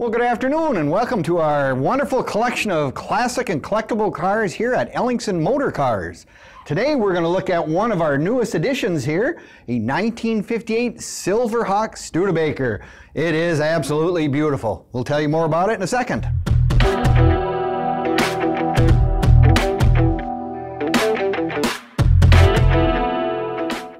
Well, good afternoon and welcome to our wonderful collection of classic and collectible cars here at Ellingson Motor Cars. Today we're going to look at one of our newest additions here, a 1958 Silver Hawk Studebaker. It is absolutely beautiful. We'll tell you more about it in a second.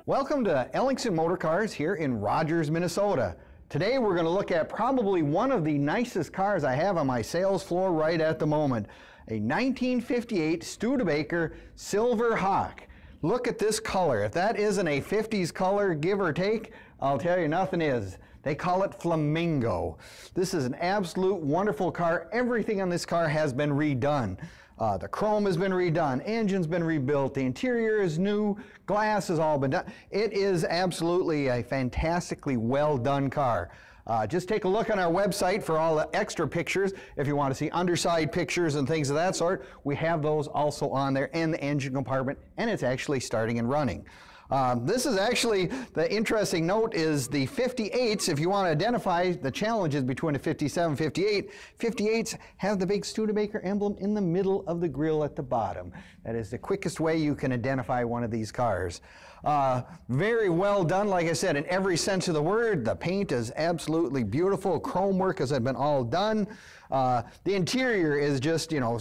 Welcome to Ellingson Motor Cars here in Rogers, Minnesota. Today we're going to look at probably one of the nicest cars I have on my sales floor right at the moment. A 1958 Studebaker Silver Hawk. Look at this color. If that isn't a 50s color, give or take, I'll tell you nothing is. They call it Flamingo. This is an absolute wonderful car. Everything on this car has been redone. The chrome has been redone, engine's been rebuilt, the interior is new, glass has all been done. It is absolutely a fantastically well done car. Just take a look on our website for all the extra pictures. If you want to see underside pictures and things of that sort, we have those also on there, and the engine compartment, and it's actually starting and running. This is actually, the interesting note is the 58s, if you want to identify the challenges between a 57 and 58, 58s have the big Studebaker emblem in the middle of the grill at the bottom. That is the quickest way you can identify one of these cars. Very well done, like I said, in every sense of the word. The paint is absolutely beautiful. Chrome work has been all done. The interior is just, you know,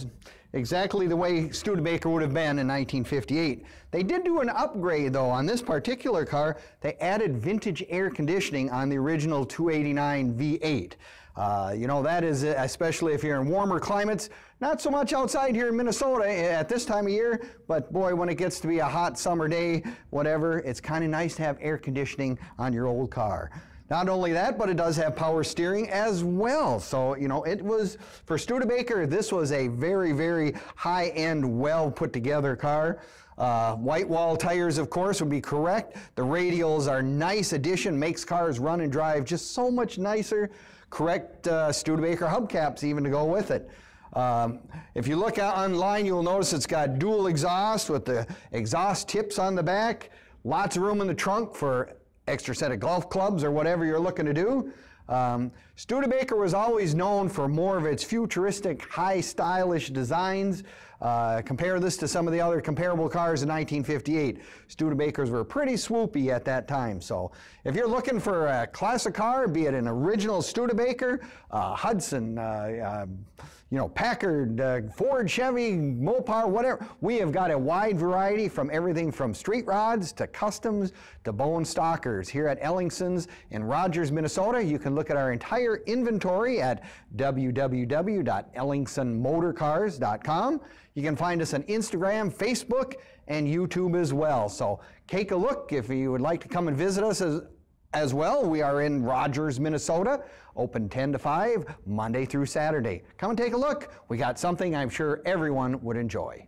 exactly the way Studebaker would have been in 1958. They did do an upgrade though on this particular car. They added vintage air conditioning on the original 289 V8. You know, that is, especially if you're in warmer climates, not so much outside here in Minnesota at this time of year, but boy, when it gets to be a hot summer day, whatever, it's kind of nice to have air conditioning on your old car. Not only that, but it does have power steering as well. So, you know, it was, for Studebaker, this was a very, very high-end, well-put-together car. White wall tires, of course, would be correct. The radials are nice addition, makes cars run and drive just so much nicer. Correct Studebaker hubcaps even to go with it. If you look out online, you'll notice it's got dual exhaust with the exhaust tips on the back. Lots of room in the trunk for extra set of golf clubs or whatever you're looking to do. Studebaker was always known for more of its futuristic, high stylish designs. Compare this to some of the other comparable cars in 1958. Studebakers were pretty swoopy at that time. So if you're looking for a classic car, be it an original Studebaker, Hudson, you know, Packard, Ford, Chevy, Mopar, whatever, we have got a wide variety from everything from street rods to customs to bone stockers here at Ellingson's in Rogers, Minnesota. You can look at our entire inventory at www.ellingsonmotorcars.com. You can find us on Instagram, Facebook, and YouTube as well. So take a look if you would like to come and visit us as well. We are in Rogers, Minnesota, open 10 to 5, Monday through Saturday. Come and take a look. We got something I'm sure everyone would enjoy.